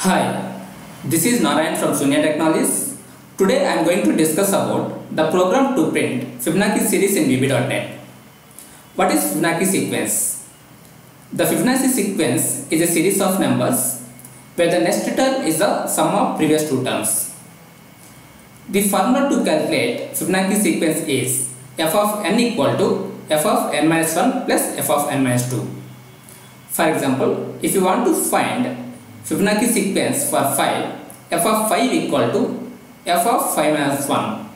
Hi, this is Narayan from Sunya Technologies. Today I am going to discuss about the program to print Fibonacci series in VB.NET. What is Fibonacci sequence? The Fibonacci sequence is a series of numbers where the next term is the sum of previous two terms. The formula to calculate Fibonacci sequence is f of n equal to f of n minus 1 plus f of n minus 2. For example, if you want to find Fibonacci sequence for 5, f of 5 equal to f of 5 minus 1,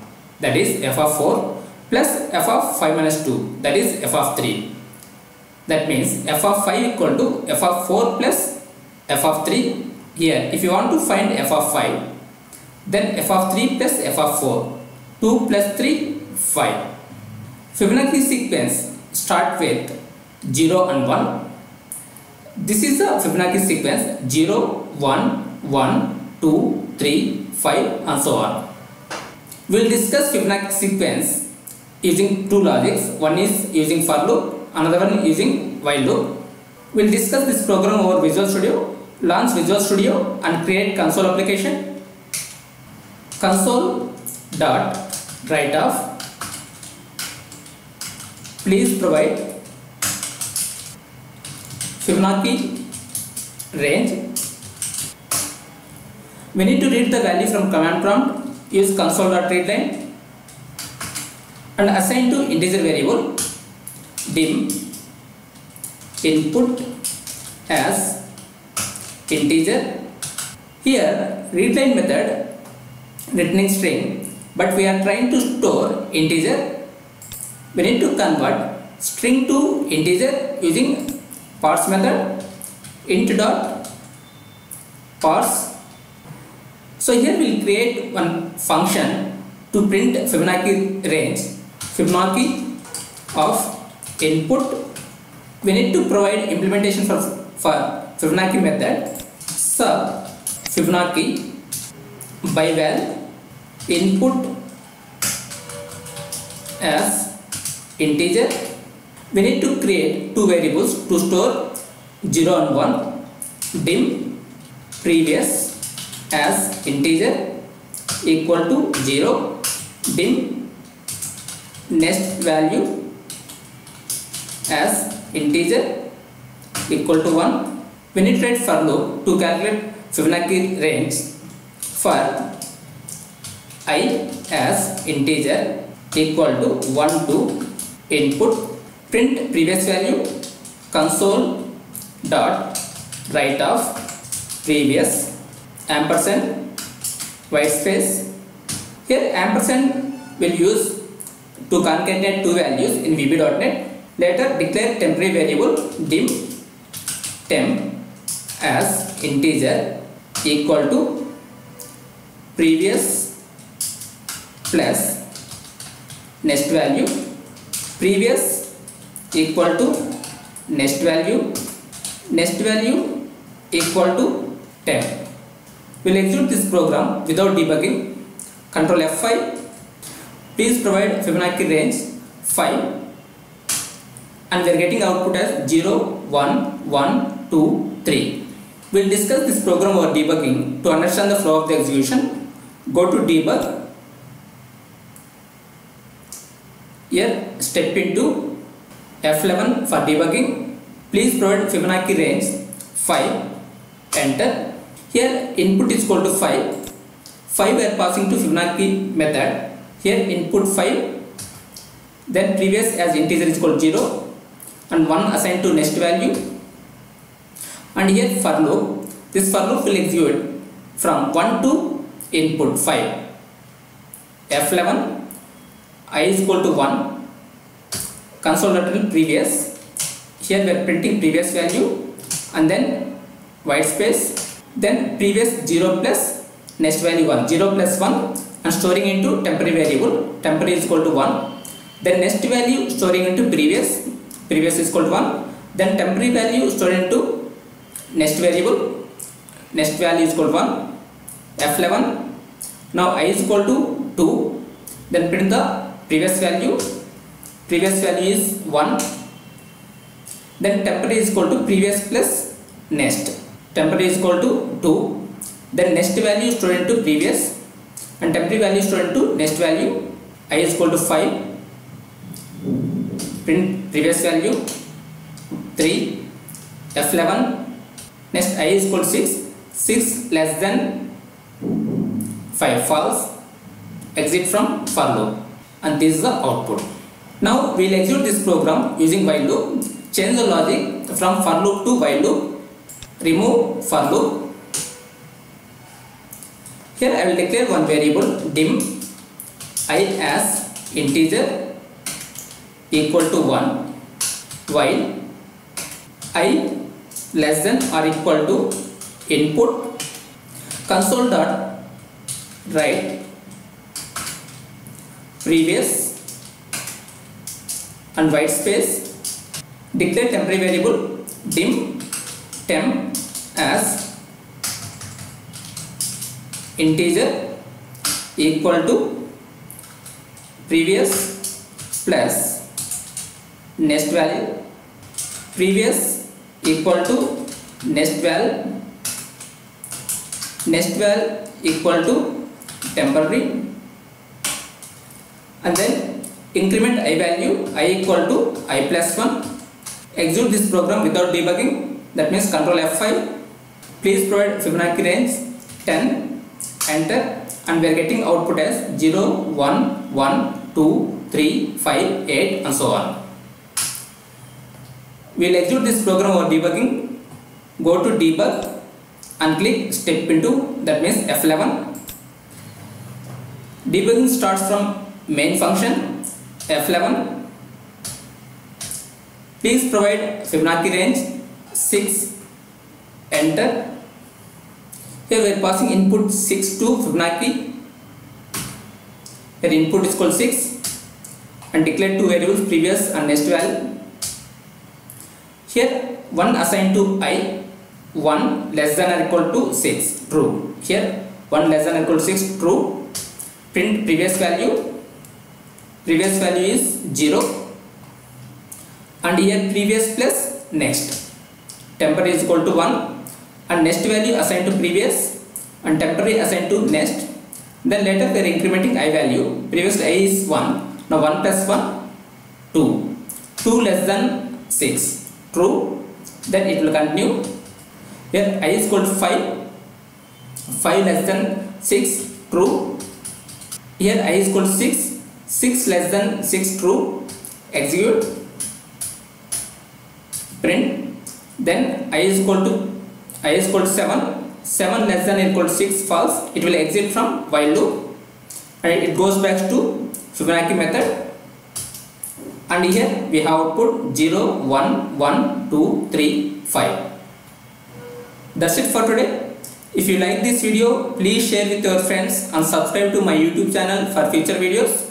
that is f of 4, plus f of 5 minus 2, that is f of 3. That means f of 5 equal to f of 4 plus f of 3. Here, if you want to find f of 5, then f of 3 plus f of 4, 2 plus 3, 5. Fibonacci sequence start with 0 and 1. This is the Fibonacci sequence 0, 1, 1, 2, 3, 5 and so on. We will discuss Fibonacci sequence using two logics. One is using for loop, another one using while loop. We will discuss this program over Visual Studio. Launch Visual Studio and create console application. Console.writeof. Please provide Fibonacci range. We need to read the value from command prompt. Use console.readline and assign to integer variable dim input as integer. Here readline method returning string, but we are trying to store integer. We need to convert string to integer using parse method, int dot parse. So here we will create one function to print Fibonacci range, Fibonacci of input. We need to provide implementation for Fibonacci method, sub Fibonacci by val input as integer. We need to create two variables to store 0 and 1. Dim previous as integer equal to 0. Dim next value as integer equal to 1. We need to write for loop to calculate Fibonacci range for I as integer equal to 1 to input. Print previous value, console dot write of previous ampersand white space. Here ampersand will use to concatenate two values in VB.NET. Later declare temporary variable dim temp as integer equal to previous plus next value, previous equal to next value equal to 10. We will execute this program without debugging. Control F5. Please provide Fibonacci range 5 and we are getting output as 0, 1, 1, 2, 3. We will discuss this program over debugging to understand the flow of the execution. Go to debug. Here step into F11 for debugging. Please provide Fibonacci range 5. Enter. Here input is equal to 5. 5 we are passing to Fibonacci method. Here input 5. Then previous as integer is equal to 0 and 1 assigned to next value. And here for loop. This for loop will execute from 1 to input 5. F11. I is equal to 1. Console.print previous. Here we are printing previous value and then white space. Then previous 0 plus next value 1. 0 plus 1 and storing into temporary variable. Temporary is equal to 1. Then next value storing into previous. Previous is equal to 1. Then temporary value stored into next variable. Next value is equal to 1. F11. Now I is equal to 2. Then print the previous value. Previous value is 1. Then temporary is equal to previous plus next. Temporary is equal to 2. Then next value is stored into previous, and temporary value is stored into next value. I is equal to 5. Print previous value 3, F11. Next I is equal to 6. 6 less than 5, false. Exit from for loop, and this is the output. Now we will execute this program using while loop. Change the logic from for loop to while loop. Remove for loop. Here I will declare one variable dim I as integer equal to 1, while I less than or equal to input console.write previous and white space. Declare temporary variable dim temp as integer equal to previous plus next value, previous equal to next val, next val equal to temporary, and then increment I value I equal to I plus 1. Execute this program without debugging, that means control F5. Please provide Fibonacci range 10, enter, and we are getting output as 0, 1, 1, 2, 3, 5, 8 and so on. We will execute this program over debugging. Go to debug and click step into, that means F11. Debugging starts from main function F11. Please provide Fibonacci range 6, enter. Here we are passing input 6 to Fibonacci. Here input is called 6, and declare two variables previous and next value. Here one assigned to I, 1 less than or equal to 6, true. Here 1 less than or equal to 6, true. Print previous value. Previous value is 0. And here previous plus next, temporary is equal to 1, and next value assigned to previous and temporary assigned to next. Then later they are incrementing I value. Previously I is 1, now 1 plus 1, 2, 2 less than 6, true. Then it will continue. Here I is equal to 5, 5 less than 6, true. Here I is equal to 6, 6 less than 6, true. Execute. Print. Then I is equal to 7, 7 less than or equal to 6, false. It will exit from while loop and it goes back to Fibonacci method, and here we have output 0, 1, 1, 2, 3, 5. That's it for today. If you like this video, please share with your friends and subscribe to my YouTube channel for future videos.